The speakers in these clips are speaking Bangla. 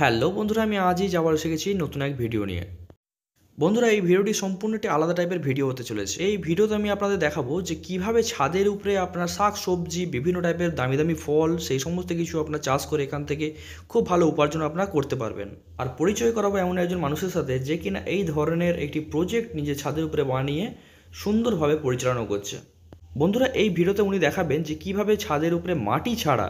हेलो बंधुरा आज ही जाबार एसे गेछी नतून एक भिडियो निये। बंधुरा ये भिडियोटी सम्पूर्ण एक आलादा टाइपेर भिडियो होते चलेछे। ये भिडियोते आमि आपनादेर देखाबो जे किभाबे छादेर उपरे आपनारा शाक सब्जी विभिन्न टाइपेर दामी दामी फल सेई समस्त किछु आपनारा चाष करे एखान थेके खूब भालो उपार्जन आपनारा करते पारबेन। आर परिचय कराबो एमन एकजन मानुषेर साथे जे किना एई धरनेर एकटी प्रोजेक्ट निजे छादेर उपरे बानिये सुंदरभावे परिचालना करछे। बंधुरा ये भिडियोते उनि देखाबेन जे किभाबे छादेर उपरे माटी छाड़ा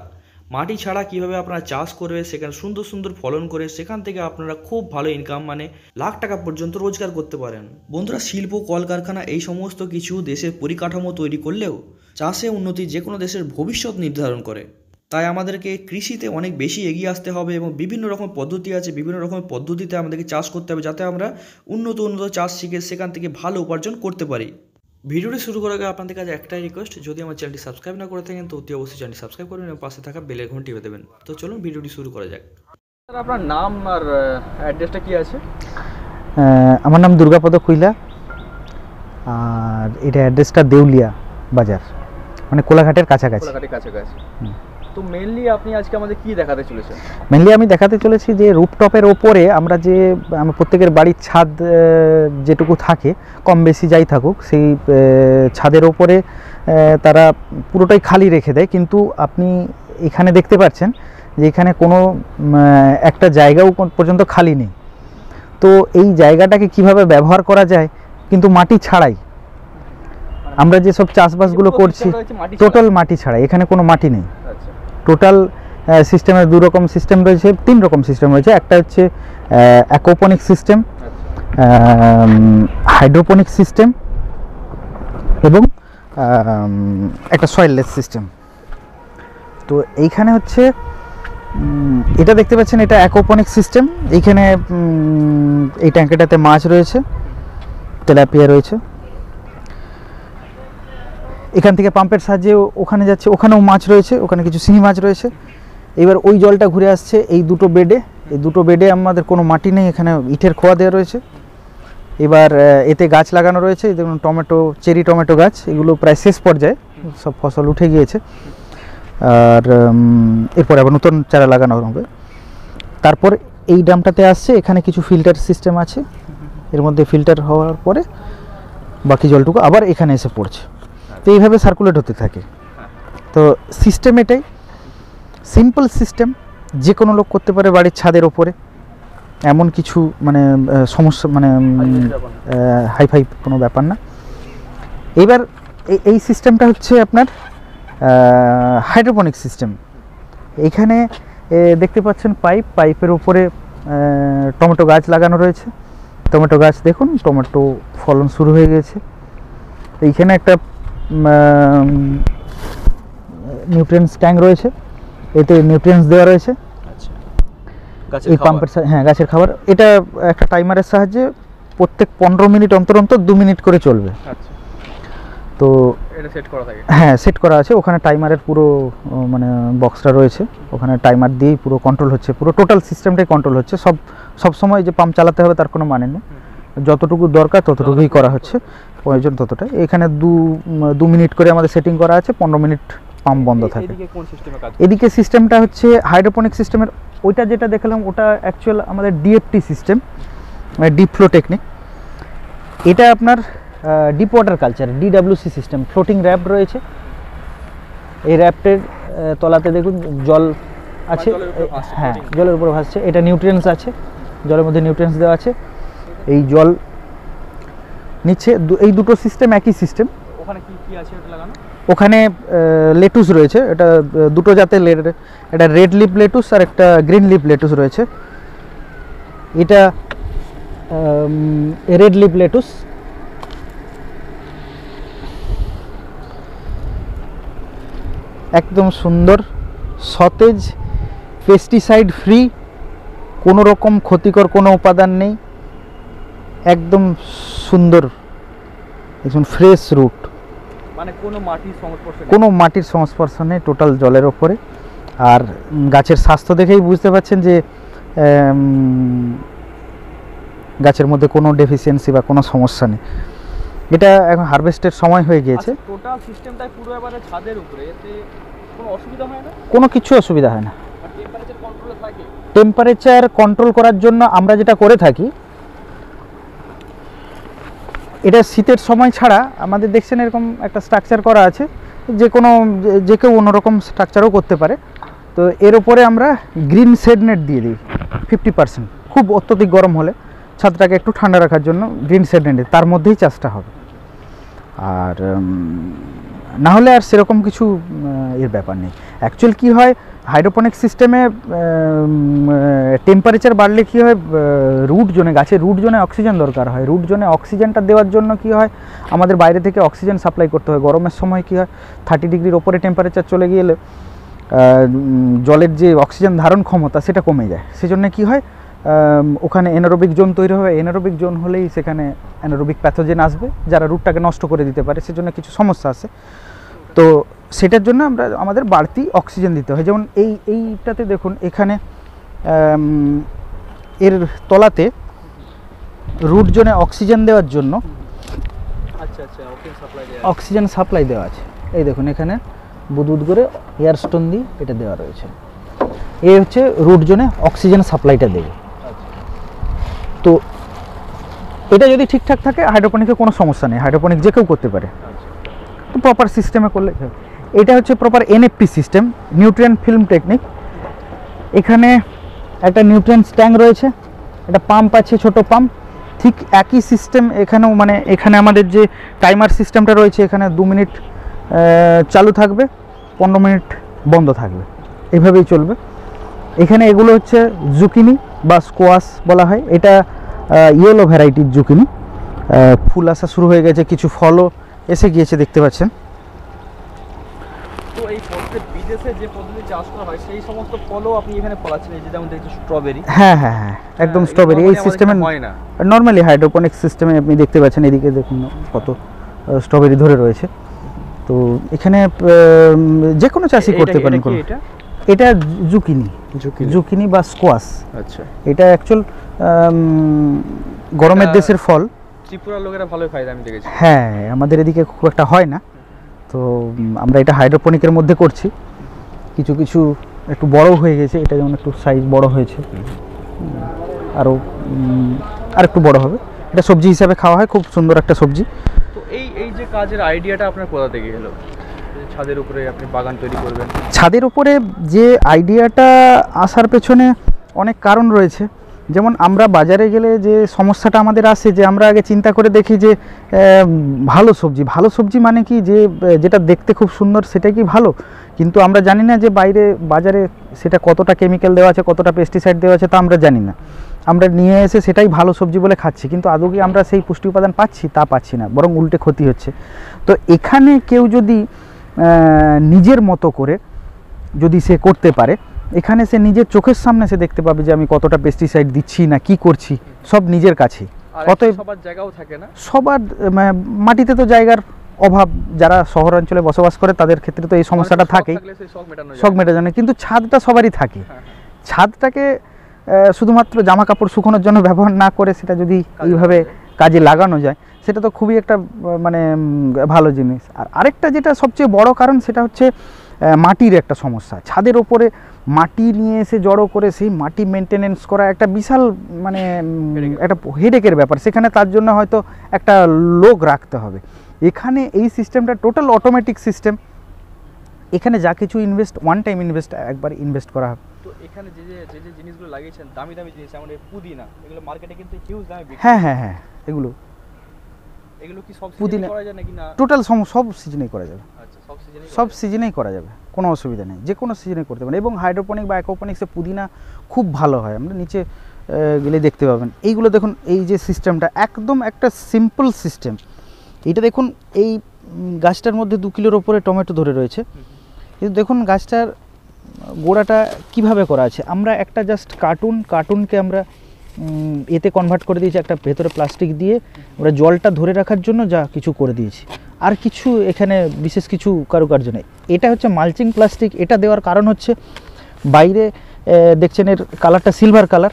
কিভাবে আপনারা চাষ করবে সেখানে সুন্দর সুন্দর ফলন করে সেখান থেকে আপনারা খুব ভালো ইনকাম মানে লাখ টাকা পর্যন্ত রোজগার করতে পারেন। বন্ধুরা শিল্প কলকারখানা এই সমস্ত কিছু দেশের পরিকাঠামো তৈরি করলেও চাষে উন্নতি যে কোনো দেশের ভবিষ্যৎ নির্ধারণ করে। তাই আমাদেরকে কৃষিতে অনেক বেশি এগিয়ে আসতে হবে এবং বিভিন্ন রকম পদ্ধতি আছে, বিভিন্ন রকম পদ্ধতিতে আমাদেরকে চাষ করতে হবে যাতে আমরা উন্নত চাষ শিখে সেখান থেকে ভালো উপার্জন করতে পারি। ভিডিওটি শুরু করার আগে আপনাদের কাছে একটাই রিকোয়েস্ট, যদি আমার চ্যানেলটি সাবস্ক্রাইব না করে থাকেন তো অতি অবশ্যই চ্যানেলটি সাবস্ক্রাইব করবেন এবং পাশে থাকা বেল আইকনটি টিপে দেবেন। তো চলুন ভিডিওটি শুরু করা যাক। স্যার আপনার নাম আর অ্যাড্রেসটা কি আছে? আমার নাম দুর্গাপদ কুইলা আর এটা অ্যাড্রেসটা দেউলিয়া বাজার, মানে কোলাঘাটের কাছাকাছি। তো মেইনলি আপনি আজকে আমাদের কি দেখাতে চলেছেন? মেইনলি আমি দেখাতে চলেছি যে রুফটপের উপরে আমরা যে প্রত্যেকের বাড়ির ছাদ যেটুকু থাকে কম বেশি যাই থাকুক সেই ছাদের উপরে তারা পুরোটাই খালি রেখে দেয়, কিন্তু আপনি এখানে দেখতে পাচ্ছেন যে এখানে কোনো একটা জায়গাও পর্যন্ত খালি নেই। তো এই জায়গাটাকে কিভাবে ব্যবহার করা যায় কিন্তু মাটি ছাড়াই আমরা যেসব চাষবাসগুলো করছি টোটাল মাটি ছাড়াই, এখানে কোনো মাটি নেই। টোটাল সিস্টেমে দু রকম সিস্টেম রয়েছে, তিন রকম সিস্টেম রয়েছে। একটা হচ্ছে অ্যাকোপনিক সিস্টেম, হাইড্রোপনিক সিস্টেম এবং একটা সয়েললেস সিস্টেম। তো এইখানে হচ্ছে এটা দেখতে পাচ্ছেন এটা অ্যাকোপনিক সিস্টেম। এইখানে এই ট্যাঙ্কেটাতে মাছ রয়েছে, তেলাপিয়া রয়েছে, এখান থেকে পাম্পের সাহায্যে ওখানে যাচ্ছে, ওখানেও মাছ রয়েছে, ওখানে কিছু শিঙি মাছ রয়েছে। এবার ওই জলটা ঘুরে আসছে এই দুটো বেডে, এই দুটো বেডে আমাদের কোনো মাটি নেই, এখানে ইটের খোয়া দেওয়া রয়েছে। এবার এতে গাছ লাগানো রয়েছে, যেমন টমেটো, চেরি টমেটো গাছ, এগুলো প্রায় শেষ পর্যায়ে, সব ফসল উঠে গিয়েছে। আর এরপরে আবার নতুন চারা লাগানো হবে। তারপর এই ড্রামটাতে আসছে, এখানে কিছু ফিল্টার সিস্টেম আছে, এর মধ্যে ফিল্টার হওয়ার পরে বাকি জলটুকু আবার এখানে এসে পড়ছে। তো এইভাবে সার্কুলেট হতে থাকে। তো সিস্টেম এটাই, সিম্পল সিস্টেম, যে কোনো লোক করতে পারে বাড়ির ছাদের ওপরে, এমন কিছু মানে সমস্যা মানে হাইফাই কোনো ব্যাপার না। এবার এই সিস্টেমটা হচ্ছে আপনার হাইড্রোপনিক সিস্টেম। এইখানে দেখতে পাচ্ছেন পাইপের ওপরে টমেটো গাছ লাগানো রয়েছে। টমেটো গাছ দেখুন, টমেটো ফলন শুরু হয়ে গেছে। এইখানে একটা নিউট্রিয়েন্টস ট্যাঙ্ক রয়েছে, এতে নিউট্রিয়েন্টস দেওয়া রয়েছে। আচ্ছা, এই পাম্পের হ্যাঁ গাছের খাবার, এটা একটা টাইমারের সাহায্যে প্রত্যেক 15 মিনিট অন্তর 2 মিনিট করে চলবে। আচ্ছা, তো এটা সেট করা থাকে, হ্যাঁ সেট করা আছে। ওখানে টাইমারের পুরো মানে বক্সটা রয়েছে, ওখানে টাইমার দিয়েই পুরো কন্ট্রোল হচ্ছে, পুরো টোটাল সিস্টেমটাই কন্ট্রোল হচ্ছে। সবসময় যে পাম্প চালাতে হবে তার কোনো মানে নেই, যতটুকু দরকার ততটুকুই করা হচ্ছে, প্রয়োজন ততটাই। এখানে 2 মিনিট করে আমাদের সেটিং করা আছে, 15 মিনিট পাম্প বন্ধ থাকে। এদিকে সিস্টেমটা হচ্ছে হাইড্রোপনিক সিস্টেমের, ওইটা যেটা দেখলাম ওটা অ্যাকচুয়াল আমাদের ডিএফটি সিস্টেম, মানে ডিপ ফ্লো টেকনিক। এটা আপনার deep water culture, DWC system. Floating raft রয়েছে, এই র্যাপটের তলাতে দেখুন জল আছে, হ্যাঁ জলের উপরে ভাসছে। এটা নিউট্রিয়েন্টস আছে, জলের মধ্যে নিউট্রিয়েন্টস দেওয়া আছে, এই জল নিচে। এই দুটো সিস্টেম একই সিস্টেম। ওখানে কি কি আছে এটা লাগানো? ওখানে লেটুস রয়েছে, এটা দুটো জাতের, এটা রেড লিপ লেটুস আর একটা গ্রিন লিপ লেটুস রয়েছে। এটা রেড লিপ লেটুস, একদম সুন্দর সতেজ, পেস্টিসাইড ফ্রি, কোনো রকম ক্ষতিকর কোনো উপাদান নেই, একদম সুন্দর একদম ফ্রেশ রুট, মানে কোনো মাটির সংস্পর্শ নেই, টোটাল জলের ওপরে। আর গাছের স্বাস্থ্য দেখেই বুঝতে পারছেন যে গাছের মধ্যে কোনো ডেফিসিয়েন্সি বা কোনো সমস্যা নেই। এটা এখন হারভেস্টের সময় হয়ে গিয়েছে। টোটাল সিস্টেমটাই পুরো এবারে ছাদের উপরে, এতে কোনো অসুবিধা হয় না? কোনো কিছু অসুবিধা হয় না, টেম্পারেচার কন্ট্রোলে থাকে। टेम्पारेचार कंट्रोल करार जोन्नो आमरा जेटा करे थाकी एटा शीतेर समय छाड़ा आमादेर देखछेन एरकम एकटा स्ट्राक्चार करा आछे जे कोनो जे केउ अन्य रकम स्ट्राक्चारो करते पारे। तो एर उपरे आमरा ग्रीन शेड नेट दिए दिई 50% खूब अत्यधिक गरम होले छादटाके एकटु ठंडा राखार जोन्नो ग्रीन शेड नेट तार मध्येई चाषटा होबे और ना होले आर सेरकम किछु एर ब्यापार नेई। एक्चुअल कि हय हाइड्रोपोनिक सिस्टेमे टेम्पारेचार बाड़ले कि हय रूट जोने गाछेर रूट जोने अक्सिजेन दरकार हय रूट जोने अक्सिजेनटा देवार जोन्नो कि हय आमादेर बाइरे थेके अक्सिजेन सप्लाई करते हय। गरमेर समय कि हय 30 डिग्रिर उपरे टेम्पारेचार चले गेले जलेर जे अक्सिजेन धारण क्षमता सेटा कमे जाय सेजोन्नो कि हय ओखाने एनारोबिक जोन तैरि हय। एनारोबिक जोन होलेई सेखाने एनारोबिक पैथोजेन आसबे जारा रूटटाके नष्ट करे दिते पारे सेजोन्नो किछु समस्या आछे। तो सेटार जोन्नो आमरा आमादेर बाड़ती अक्सिजेन दिते हय। जेमन एइटाते देखुन एखाने एर तलाते रूट जोने अक्सिजेन देवार जोन्नो अच्छा अच्छा अक्सिजेन सप्लाई देवा आछे। एइ देखुन एखाने बुदबुद करे एयार स्टोन दिये एटा देवा रयेछे ए हच्छे रूट जोने अक्सिजेन सप्लाइटा देबे। तो एटा यदि ठीकठाक थाके हाइड्रोपोनिके कोनो समस्या नेই हाइड्रोपोनिक जे केउ करते पारे। तो प्रपार सिस्टेमे करले एटा हच्छे proper NFT system nutrient film technique. एखाने एकटा निउट्रिएंट्स टैंक रयेछे एकटा पाम्प आछे छोटो पाम्प ठीक एकई सिस्टेम एखानेও माने एखाने आमादेर जे टाइमार सिस्टेमटा रयेछे एखाने 2 मिनिट चालू थाकबे 15 मिनिट बन्ध थाकबे एइভাবেই চলবে। एखाने एगुलो हच्छे जुकिनी बा स्कोयाश बला हय एटा येलो भ্যারাইটির जुकिनी फुल आसा शुरू हये गेछे किछु फलो एसे गियेछे देखते पाच्छेन। तो एई पद्धति বিদেশে যে পদ্ধতি চাষ করা হয় সেই সমস্ত ফলো আপনি এখানে ফলাচ্ছেন এই যে যেমন দেখছেন স্ট্রবেরি হ্যাঁ হ্যাঁ হ্যাঁ একদম স্ট্রবেরি এই সিস্টেমে হয় না। নরমালি হাইড্রোপনিক সিস্টেমে আপনি দেখতে পাচ্ছেন এদিকে দেখুন কত স্ট্রবেরি ধরে রয়েছে। তো এখানে যে কোনো চাষই করতে পারেন। কোন এটা এটা जुकिनी जुकिनी बा स्कोयाश अच्छा এটা एक्चुअल গরমের দেশের ফল ত্রিপুরা লোকেরা ভালোই খায় আমি দেখেছি হ্যাঁ আমাদের এদিকে খুব একটা হয় না। তো আমরা এটা হাইড্রোপনিকের মধ্যে করছি কিছু কিছু একটু বড় হয়ে গেছে এটা যেমন একটু সাইজ বড় হয়েছে আরো আরেকটু বড় হবে এটা সবজি হিসেবে খাওয়া হয় খুব সুন্দর একটা সবজি। তো এই এই যে কাজের আইডিয়াটা আপনার কোথা থেকে এলো ছাদের উপরে আপনি বাগান তৈরি করবেন? ছাদের উপরে যে আইডিয়াটা আসার পেছনে অনেক কারণ রয়েছে। যেমন আমরা বাজারে গেলে যে সমস্যাটা আমাদের আসে যে আমরা আগে চিন্তা করে দেখি যে ভালো সবজি মানে কি যে যেটা দেখতে খুব সুন্দর সেটা কি ভালো কিন্তু আমরা জানি না যে বাইরে বাজারে সেটা কতটা কেমিক্যাল দেওয়া আছে কতটা পেস্টিসাইড দেওয়া আছে তা আমরা জানি না। আমরা নিয়ে এসে সেটাই ভালো সবজি বলে খাচ্ছি কিন্তু আদৌ কি আমরা সেই পুষ্টি উপাদান পাচ্ছি তা পাচ্ছি না বরং উল্টে ক্ষতি হচ্ছে। তো এখানে কেউ যদি নিজের মতো করে যদি সে করতে পারে এখানে সে নিজের চোখের সামনে সে দেখতে পাবে যে আমি কতটা পেস্টিসাইড দিচ্ছি না কি করছি সব নিজের কাছে। অতএব সবার জায়গাও থাকে না সবার মাটিতে তো জায়গার অভাব যারা শহর অঞ্চলে বসবাস করে তাদের ক্ষেত্রে তো এই সমস্যাটা থাকেই শখ মেটানোর জন্য কিন্তু ছাদটা সবারই থাকে। ছাদটাকে শুধুমাত্র জামা কাপড় শুকানোর জন্য ব্যবহার না করে সেটা যদি এইভাবে কাজে লাগানো যায় সেটা তো খুবই একটা মানে ভালো জিনিস। আর আরেকটা যেটা সবচেয়ে বড় কারণ সেটা হচ্ছে মাটির একটা সমস্যা। ছাদের উপরে মাটি নিয়ে এসে জড়ো করে সেই মাটি মেইনটেনেন্স করা একটা বিশাল মানে একটা হেডেকের ব্যাপার সেখানে তার জন্য হয়তো একটা লোক রাখতে হবে। এখানে এই সিস্টেমটা টোটাল অটোমেটিক সিস্টেম এখানে যা কিছু ইনভেস্ট ওয়ান টাইম ইনভেস্ট একবার ইনভেস্ট করা হয়। তো এখানে যে যে যে জিনিসগুলো লাগিয়েছেন দামি দামি জিনিস আমাদের পুদিনা এগুলো মার্কেটে কিন্তু হিউজ দামে বিক্রি হ্যাঁ হ্যাঁ হ্যাঁ এগুলো এগুলো কি সব সিজনে করা যায় নাকি না টোটাল সব সিজনেই করা যাবে আচ্ছা সব সিজনেই করা যাবে কোনো অসুবিধা নেই যে কোনো সিজনে করতে পারেন। এবং হাইড্রোপনিক বা অ্যাকোপনিক্সে পুদিনা খুব ভালো হয় আমরা নিচে গেলে দেখতে পাবেন। এইগুলো দেখুন এই যে সিস্টেমটা একদম একটা সিম্পল সিস্টেম এটা দেখুন এই গাছটার মধ্যে 2 কিলোর উপরে টমেটো ধরে রয়েছে কিন্তু দেখুন গাছটার গোড়াটা কিভাবে করা আছে আমরা একটা জাস্ট কার্টুনকে আমরা এতে কনভার্ট করে দিয়েছি একটা ভেতরে প্লাস্টিক দিয়ে আমরা জলটা ধরে রাখার জন্য যা কিছু করে দিয়েছি আর কিছু এখানে বিশেষ কিছু কারুকার্য নেই। এটা হচ্ছে মালচিং প্লাস্টিক এটা দেওয়ার কারণ হচ্ছে বাইরে দেখছেন এর কালারটা সিলভার কালার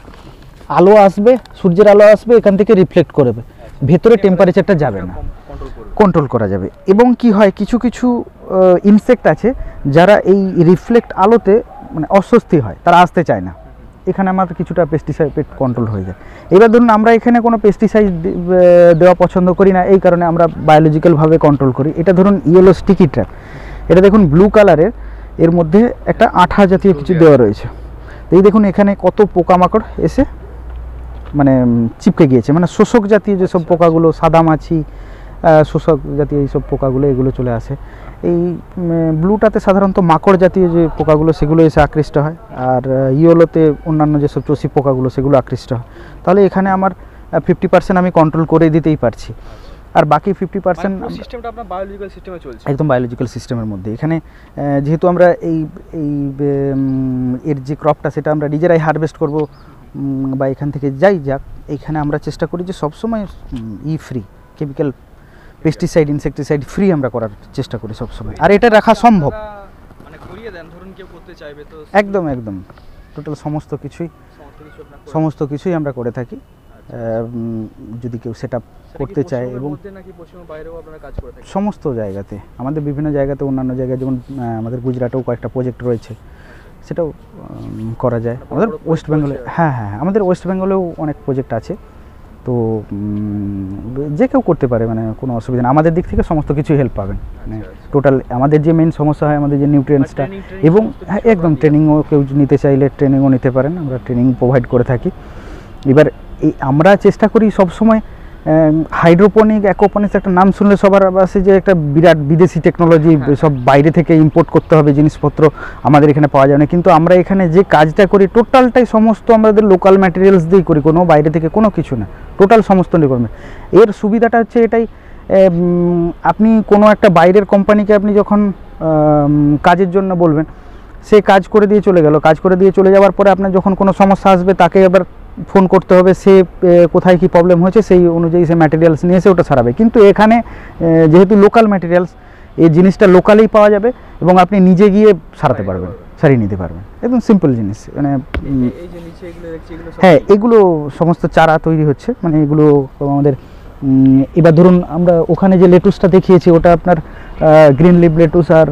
আলো আসবে সূর্যের আলো আসবে এখান থেকে রিফ্লেক্ট করবে ভেতরে টেম্পারেচারটা যাবে না কন্ট্রোল করা যাবে। এবং কি হয় কিছু কিছু ইনসেক্ট আছে যারা এই রিফ্লেক্ট আলোতে মানে অস্বস্তি হয় তারা আসতে চায় না এখানে আমার কিছুটা পেস্টিসাইড কন্ট্রোল হয়ে যায়। এবার ধরুন আমরা এখানে কোনো পেস্টিসাইড দেওয়া পছন্দ করি না, এই কারণে আমরা বায়োলজিক্যালভাবে কন্ট্রোল করি। এটা ধরুন ইয়েলো স্টিকি ট্র্যাপ, এটা দেখুন ব্লু কালারের, এর মধ্যে একটা আঠা জাতীয় কিছু দেওয়া রয়েছে। তো এই দেখুন এখানে কত পোকামাকড় এসে মানে চিপকে গিয়েছে, মানে শোষক জাতীয় যেসব পোকাগুলো, সাদামাছি, শোষক জাতীয় এইসব পোকাগুলো এগুলো চলে আসে। এই ব্লুটাতে সাধারণত মাকড় জাতীয় যে পোকাগুলো সেগুলো এসে আকৃষ্ট হয়, আর ইয়েলোতে অন্যান্য যেসব চষি পোকাগুলো সেগুলো আকৃষ্ট হয়। তাহলে এখানে আমার 50% আমি কন্ট্রোল করে দিতেই পারছি, আর বাকি 50% সিস্টেমটা আপনার বায়োলজিক্যাল সিস্টেমে চলছে, একদম বায়োলজিক্যাল সিস্টেমের মধ্যে। এখানে যেহেতু আমরা এর যে ক্রপটা সেটা আমরা নিজেরাই হারভেস্ট করব বা এখান থেকে যাই যাক, এখানে আমরা চেষ্টা করি যে সবসময় free chemical, pesticide, insecticide free আমরা করার চেষ্টা করি সবসময়, আর এটা রাখা সম্ভব। মানে করিয়ে দেন, ধরুন কেউ করতে চাইবে তো একদম একদম টোটাল সমস্ত কিছুই আমরা করে থাকি যদি কেউ সেটআপ করতে চায়। এবং সমস্ত জায়গাতে, আমাদের বিভিন্ন জায়গাতে, অন্যান্য জায়গায় যেমন আমাদের গুজরাটেও কয়েকটা প্রজেক্ট রয়েছে, সেটাও করা যায়। আমাদের ওয়েস্ট বেঙ্গলে হ্যাঁ হ্যাঁ আমাদের ওয়েস্ট বেঙ্গলেও অনেক প্রজেক্ট আছে, তো যে কেউ করতে পারে, মানে কোনো অসুবিধা না। আমাদের দিক থেকে সমস্ত কিছুই হেল্প পাবেন, মানে টোটাল আমাদের যে মেন সমস্যা হয় আমাদের যে নিউট্রিয়েন্টসটা, এবং একদম ট্রেনিংও কেউ নিতে চাইলে ট্রেনিংও নিতে পারেন, আমরা ট্রেনিং প্রোভাইড করে থাকি। এবার এই আমরা চেষ্টা করি সবসময় হাইড্রোপনিক, অ্যাকোপনিক্স একটা নাম শুনলে সবার আসে যে একটা বিরাট বিদেশি টেকনোলজি, সব বাইরে থেকে ইম্পোর্ট করতে হবে জিনিসপত্র, আমাদের এখানে পাওয়া যায় না। কিন্তু আমরা এখানে যে কাজটা করি টোটালটাই সমস্ত আমাদের লোকাল ম্যাটেরিয়ালস দিয়ে করি, কোনো বাইরে থেকে কোনো কিছু না, টোটাল সমস্ত রিকোয়ারমেন্ট। এর সুবিধাটা হচ্ছে এটাই, আপনি কোনো একটা বাইরের কোম্পানিকে আপনি যখন কাজের জন্য বলবেন, সে কাজ করে দিয়ে চলে গেল, কাজ করে দিয়ে চলে যাওয়ার পরে আপনার যখন কোনো সমস্যা আসবে তাকে আবার ফোন করতে হবে, সে কোথায় কি প্রবলেম হয়েছে সেই অনুযায়ী সে ম্যাটেরিয়ালস নিয়ে এসে ওটা সারাবে। কিন্তু এখানে যেহেতু লোকাল ম্যাটেরিয়ালস, এই জিনিসটা লোকালেই পাওয়া যাবে এবং আপনি নিজে গিয়ে সারাতে পারবেন, সারিয়ে নিতে পারবেন, একদম সিম্পল জিনিস। মানে হ্যাঁ এগুলো সমস্ত চারা তৈরি হচ্ছে, মানে এগুলো আমাদের। এবার ধরুন আমরা ওখানে যে লেটুসটা দেখিয়েছি ওটা আপনার গ্রিন লিভ লেটুস আর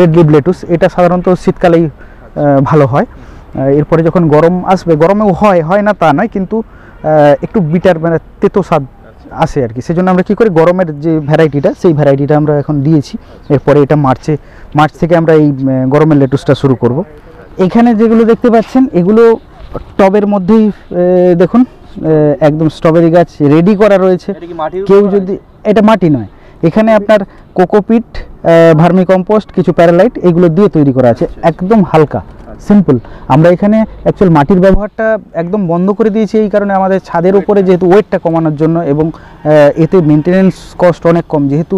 রেড লিভ লেটুস, এটা সাধারণত শীতকালেই ভালো হয়। এরপরে যখন গরম আসবে, গরমেও হয় না তা নয়, কিন্তু একটু বিটার মানে তেতো স্বাদ আসে আর কি, সেজন্য আমরা কী করি গরমের যে ভ্যারাইটিটা সেই ভ্যারাইটিটা আমরা এখন দিয়েছি। এরপরে এটা মার্চ থেকে আমরা এই গরমের লেটুসটা শুরু করব। এখানে যেগুলো দেখতে পাচ্ছেন এগুলো টবের মধ্যেই, দেখুন একদম স্ট্রবেরি গাছ রেডি করা রয়েছে। কেউ যদি এটা মাটি নয়, এখানে আপনার কোকোপিট, ভার্মি কম্পোস্ট, কিছু প্যারালাইট এগুলো দিয়ে তৈরি করা আছে, একদম হালকা সিম্পল। আমরা এখানে অ্যাকচুয়াল মাটির ব্যবহারটা একদম বন্ধ করে দিয়েছি এই কারণে, আমাদের ছাদের উপরে যেহেতু ওয়েটটা কমানোর জন্য, এবং এতে মেনটেন্যান্স কস্ট অনেক কম, যেহেতু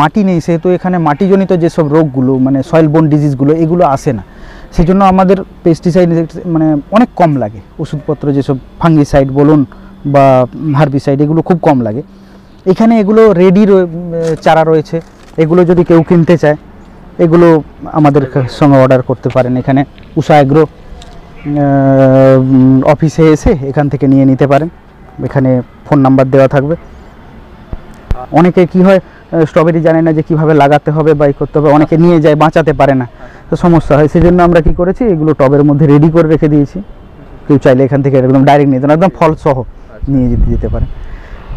মাটি নেই সেহেতু এখানে মাটিজনিত যেসব রোগগুলো মানে সয়েল বোন ডিজিজগুলো এগুলো আসে না, সেজন্য আমাদের পেস্টিসাইড মানে অনেক কম লাগে, ওষুধপত্র যেসব ফাঙ্গিসাইড বলুন বা হারবিসাইড এগুলো খুব কম লাগে। এখানে এগুলো রেডি চারা রয়েছে, এগুলো যদি কেউ কিনতে চায় এগুলো আমাদের সঙ্গে অর্ডার করতে পারেন, এখানে উষা এগ্রো অফিসে এসে এখান থেকে নিয়ে নিতে পারেন, এখানে ফোন নাম্বার দেওয়া থাকবে। অনেকে কি হয় স্ট্রবেরি জানে না যে কিভাবে লাগাতে হবে বা ই করতে হবে, অনেকে নিয়ে যায় বাঁচাতে পারে না, তো সমস্যা হয়, সেজন্য আমরা কি করেছি এগুলো টবের মধ্যে রেডি করে রেখে দিয়েছি, কেউ চাইলে এখান থেকে একদম ডাইরেক্ট নিতে না, একদম ফলসহ নিয়ে যেতে পারেন।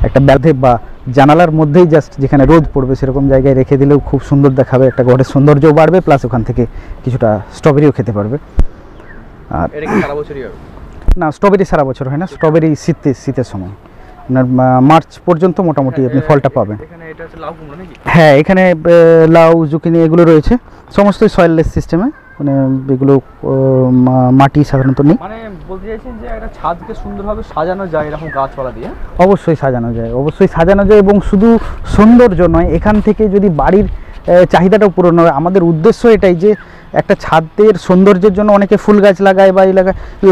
একটা ব্যাধে বা জানালার মধ্যেই জাস্ট যেখানে রোদ পড়বে সেরকম জায়গায় রেখে দিলেও খুব সুন্দর দেখাবে, একটা ঘরের সৌন্দর্যও বাড়বে, প্লাস ওখান থেকে কিছুটা স্ট্রবেরিও খেতে পারবে। আর না স্ট্রবেরি সারা বছর হয় না, স্ট্রবেরি শীতের সময় আপনার মার্চ পর্যন্ত মোটামুটি আপনি ফলটা পাবেন। হ্যাঁ এখানে লাউ, জুকিনি এগুলো রয়েছে, সমস্তই সয়েললেস সিস্টেমে, মানে এগুলো মাটি সাধারণত নেই। মানে বলতে চাইছেন যে একটা ছাদকে সুন্দরভাবে সাজানো যায় এরকম গাছপালা দিয়ে? অবশ্যই সাজানো যায়, অবশ্যই সাজানো যায়, এবং শুধু সৌন্দর্য নয়, এখান থেকে যদি বাড়ির চাহিদাটাও পূরণ হবে। আমাদের উদ্দেশ্য এটাই যে একটা ছাদের সৌন্দর্যের জন্য অনেকে ফুল গাছ লাগায় বা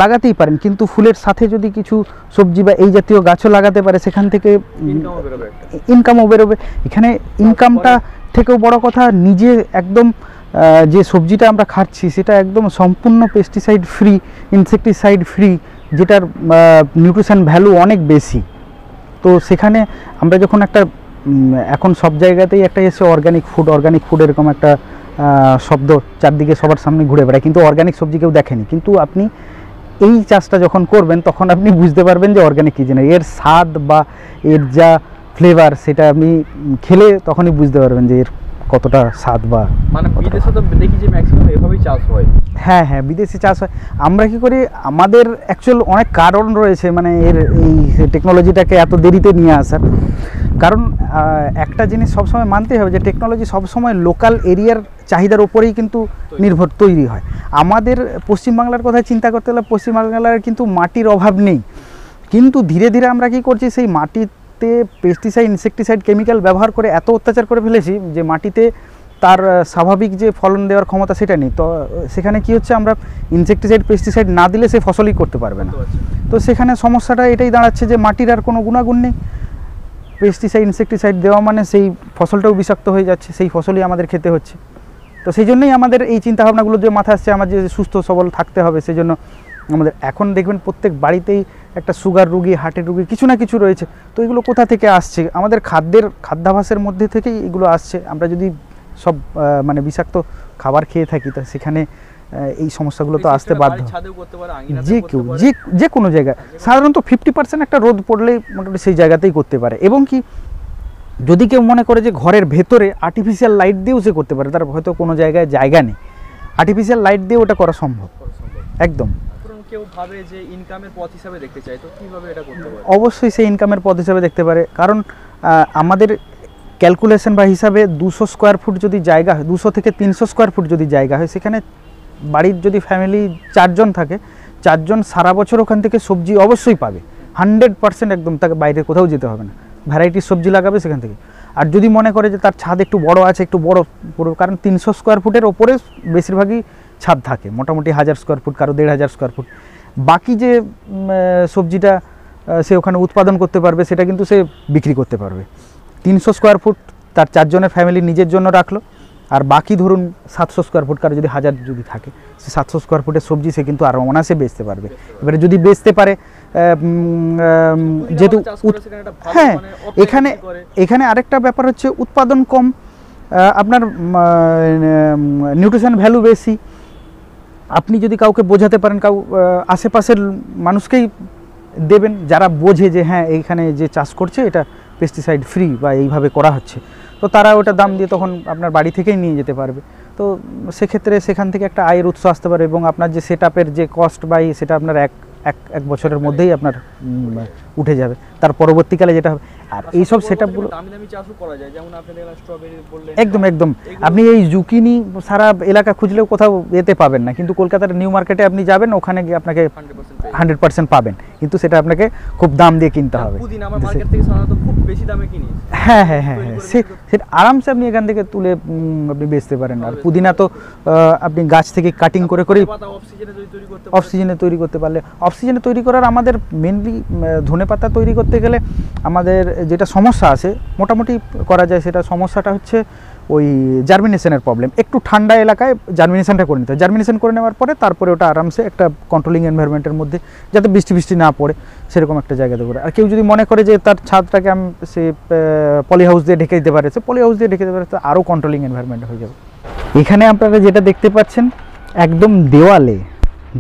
লাগাতেই পারেন, কিন্তু ফুলের সাথে যদি কিছু সবজি বা এই জাতীয় গাছও লাগাতে পারে সেখান থেকে ইনকামও বেরোবে। এখানে ইনকামটা থেকেও বড় কথা, নিজে একদম যে সবজিটা আমরা খাচ্ছি সেটা একদম সম্পূর্ণ পেস্টিসাইড ফ্রি, ইনসেক্টিসাইড ফ্রি, যেটার নিউট্রিশন ভ্যালু অনেক বেশি। তো সেখানে আমরা যখন একটা, এখন সব জায়গাতেই একটা এসে অর্গানিক ফুড এরকম একটা শব্দ চারদিকে সবার সামনে ঘুরে বেড়ায়, কিন্তু অর্গানিক সবজি কেউ দেখেনি। কিন্তু আপনি এই চাষটা যখন করবেন তখন আপনি বুঝতে পারবেন যে অর্গানিক কি জিনিস, এর স্বাদ বা এর যা ফ্লেভার সেটা আপনি খেলে তখনই বুঝতে পারবেন যে এর কতটা স্বাদ। বা মানে বিদেশে তো দেখি যে ম্যাক্সিমাম এভাবেই চাষ হয়। হ্যাঁ হ্যাঁ, বিদেশে চাষ হয়। আমরা কি করি, আমাদের অ্যাকচুয়াল অনেক কারণ রয়েছে মানে এর এই টেকনোলজিটাকে এত দেরিতে নিয়ে আসার কারণ। একটা জিনিস সবসময় মানতে হবে যে টেকনোলজি সবসময় লোকাল এরিয়ার চাহিদার উপরেই কিন্তু নির্ভর তৈরি হয়। আমাদের পশ্চিমবাংলার কথা চিন্তা করতে গেলে পশ্চিমবাংলার কিন্তু মাটির অভাব নেই, কিন্তু ধীরে ধীরে আমরা কি করছি, সেই মাটিতে পেস্টিসাইড, ইনসেকটিসাইড, কেমিক্যাল ব্যবহার করে এত অত্যাচার করে ফেলেছি যে মাটিতে তার স্বাভাবিক যে ফলন দেওয়ার ক্ষমতা সেটা নেই। তো সেখানে কি হচ্ছে, আমরা ইনসেকটিসাইড, পেস্টিসাইড না দিলে সে ফসলই করতে পারবে না। তো সেখানে সমস্যাটা এটাই দাঁড়াচ্ছে যে মাটির আর কোনো গুণাগুণ নেই। পেস্টিসাইড, ইনসেকটিসাইড দেওয়া মানে সেই ফসলটাও বিষাক্ত হয়ে যাচ্ছে, সেই ফসলই আমাদের খেতে হচ্ছে। তো সেই জন্যই আমাদের এই চিন্তাভাবনাগুলো যে মাথায় আসছে, আমার যে সুস্থ সবল থাকতে হবে, সেই জন্য আমাদের এখন দেখবেন প্রত্যেক বাড়িতেই একটা সুগার রুগী, হার্টের রুগী কিছু না কিছু রয়েছে। তো এগুলো কোথা থেকে আসছে? আমাদের খাদ্যাভাসের মধ্যে থেকেই এগুলো আসছে। আমরা যদি সব মানে বিষাক্ত খাবার খেয়ে থাকি তা সেখানে এই সমস্যাগুলো তো আসতে বাধ্য। যে কেউ যে কোনো জায়গায় সাধারণত 50% একটা রোদ পড়লেই মোটামুটি সেই জায়গাতেই করতে পারে। এবং কি যদি কেউ মনে করে যে ঘরের ভেতরে আর্টিফিশিয়াল লাইট দিয়েও সে করতে পারে, তার হয়তো কোনো জায়গায় জায়গা নেই, আর্টিফিশিয়াল লাইট দিয়ে ওটা করা সম্ভব একদম। কেউ ভাবে যে ইনকামের পথ হিসাবে দেখতে চায়, তো কিভাবে এটা করতে পারে? অবশ্যই সে ইনকামের পথ হিসাবে দেখতে পারে, কারণ আমাদের ক্যালকুলেশন বা হিসাবে 200 স্কোয়ার ফুট যদি জায়গা হয়, 200 থেকে 300 স্কোয়ার ফুট যদি জায়গা হয়, সেখানে বাড়ির যদি ফ্যামিলি 4 জন থাকে, 4 জন সারা বছর ওখান থেকে সবজি অবশ্যই পাবে 100%, একদম তাকে বাইরে কোথাও যেতে হবে না, ভ্যারাইটির সবজি লাগাবে সেখান থেকে। আর যদি মনে করে যে তার ছাদ একটু বড় আছে, একটু বড় পুরো, কারণ 300 স্কোয়ার ফুটের ওপরে বেশিরভাগই ছাদ থাকে, মোটামুটি 1000 স্কোয়ার ফুট, কারো 1500 স্কোয়ার ফুট। বাকি যে সবজিটা সে ওখানে উৎপাদন করতে পারবে সেটা কিন্তু সে বিক্রি করতে পারবে। 300 স্কোয়ার ফুট তার 4 জনের ফ্যামিলি নিজের জন্য রাখলো, আর বাকি ধরুন 700 স্কোয়ার ফুট, কারো যদি 1000 যদি থাকে, সে 700 স্কোয়ার ফুটের সবজি সে কিন্তু আর অনায়াসে বেচতে পারবে। এবারে যদি বেচতে পারে, যেহেতু হ্যাঁ এখানে এখানে আরেকটা ব্যাপার হচ্ছে উৎপাদন কম, আপনার নিউট্রিশন ভ্যালু বেশি। আপনি যদি কাউকে বোঝাতে পারেন, আশেপাশের মানুষকেই দেবেন যারা বোঝে যে হ্যাঁ এইখানে যে চাষ করছে এটা পেস্টিসাইড ফ্রি বা এইভাবে করা হচ্ছে, তো তারা ওটা দাম দিয়ে তখন আপনার বাড়ি থেকেই নিয়ে যেতে পারবে। তো সেক্ষেত্রে সেখান থেকে একটা আয়ের উৎস আসতে পারে, এবং আপনার যে সেট আপের যে কস্ট বা সেটা আপনার এক বছরের মধ্যেই আপনার উঠে যাবে, তার পরবর্তীকালে যেটা হবে। আর এইসব সেট আপগুলো একদম একদম আপনি এই জুকিনি সারা এলাকা খুঁজলেও কোথাও এতে পাবেন না, কিন্তু কলকাতার নিউ মার্কেটে আপনি যাবেন, ওখানে গিয়ে আপনাকে 100% পাবেন, কিন্তু সেটা আপনাকে খুব দাম দিয়ে কিনতে হবে। হ্যাঁ হ্যাঁ হ্যাঁ হ্যাঁ, সেটা আরামসে আপনি এখান থেকে তুলে আপনি বেচতে পারেন। আর পুদিনা তো আপনি গাছ থেকে কাটিং করে করে অক্সিজেনে তৈরি করতে পারলে, অক্সিজেনে তৈরি করার আমাদের মেনলি ধনেপাতা তৈরি করতে গেলে আমাদের যেটা সমস্যা আছে মোটামুটি করা যায়, সেটা সমস্যাটা হচ্ছে ওই জার্মিনেশনের প্রবলেম। একটু ঠান্ডা এলাকায় জার্মিনেশনটা করে নিতে হয়, জার্মিনেশন করে নেওয়ার পরে তারপরে ওটা আরামসে একটা কন্ট্রোলিং এনভায়রনমেন্টের মধ্যে, যাতে বৃষ্টি না পড়ে সেরকম একটা জায়গাতে করে। আর কেউ যদি মনে করে যে তার ছাদটাকে আমি সে পলিহাউস দিয়ে ঢেকে দিতে পারে, সে পলিহাউস দিয়ে ঢেকে দিতে পারে, তো আরও কন্ট্রোলিং এনভায়রনমেন্ট হয়ে যাবে। এখানে আপনারা যেটা দেখতে পাচ্ছেন একদম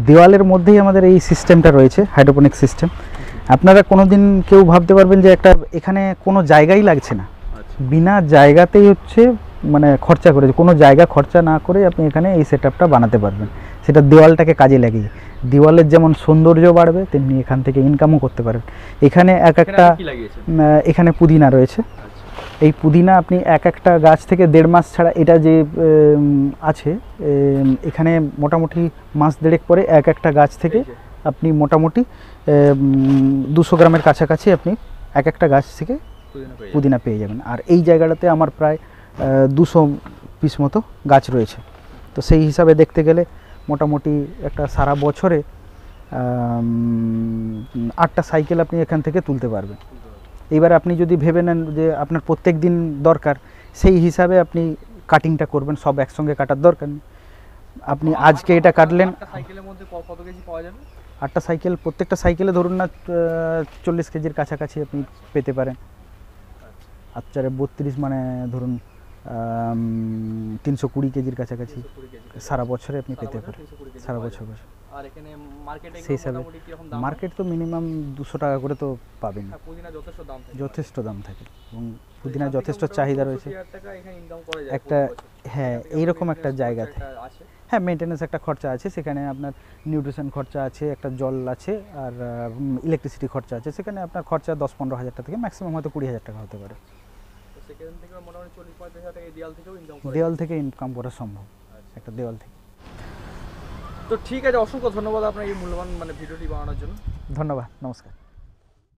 দেওয়ালের মধ্যেই আমাদের এই সিস্টেমটা রয়েছে, হাইড্রোপনিক সিস্টেম। আপনারা কোনো দিন কেউ ভাবতে পারবেন যে একটা এখানে কোনো জায়গাই লাগছে না, বিনা জায়গাতেই হচ্ছে মানে খরচা করে, কোনো জায়গা খরচা না করে আপনি এখানে এই সেট আপটা বানাতে পারবেন। সেটা দেওয়ালটাকে কাজে লাগিয়ে দেওয়ালের যেমন সৌন্দর্য বাড়বে, তেমনি এখান থেকে ইনকামও করতে পারবেন। এখানে এখানে পুদিনা রয়েছে, এই পুদিনা আপনি একটা গাছ থেকে 1.5 মাস ছাড়া, এটা যে আছে এখানে মোটামুটি মাস 1.5 পরে একটা গাছ থেকে আপনি মোটামুটি 200 গ্রামের কাছাকাছি আপনি একটা গাছ থেকে পুদিনা পেয়ে যাবেন। আর এই জায়গাটাতে আমার প্রায় 200 পিস মতো গাছ রয়েছে, তো সেই হিসাবে দেখতে গেলে মোটামুটি একটা সারা বছরে 8টা সাইকেল আপনি এখান থেকে তুলতে পারবেন। এবার আপনি যদি ভেবে নেন যে আপনার প্রত্যেক দিন দরকার, সেই হিসাবে আপনি কাটিংটা করবেন, সব একসঙ্গে কাটার দরকার নেই। আপনি আজকে এটা কাটলেন, 8টা সাইকেল, প্রত্যেকটা সাইকেলে ধরুন না 40 কেজির কাছাকাছি আপনি পেতে পারেন। 8×4=32, মানে ধরুন 320 কেজির কাছাকাছি সারা বছরে আপনি পেতে পারেন, সারা বছর। আর এখানে মার্কেটে মোটামুটি কি রকম দাম? মার্কেট তো মিনিমাম 200 টাকা করে তো পাবেন। পুদিনা যথেষ্ট দাম থাকে, যথেষ্ট দাম থাকে এবং পুদিনা যথেষ্ট চাহিদা রয়েছে। একটা হ্যাঁ এই রকম একটা জায়গাতে আছে, হ্যাঁ মেইনটেনেন্স একটা খরচা আছে, সেখানে আপনার নিউট্রিশন খরচা আছে, একটা জল আছে আর ইলেকট্রিসিটি খরচা আছে, সেখানে আপনার খরচা 10-15 হাজার টাকা থেকে ম্যাক্সিমাম হয়তো 20 হাজার টাকা হতে পারে। তো সেখান থেকে মোটামুটি 40-45 হাজার টাকা এই দেয়াল থেকেও ইনকাম করা, দেয়াল থেকে ইনকাম করা সম্ভব একটা দেয়াল থেকে। तो ठीक है, असंख्य धन्यवाद अपना ये मूल्यवान मैं भिडियो बनाने। धन्यवाद, नमस्कार।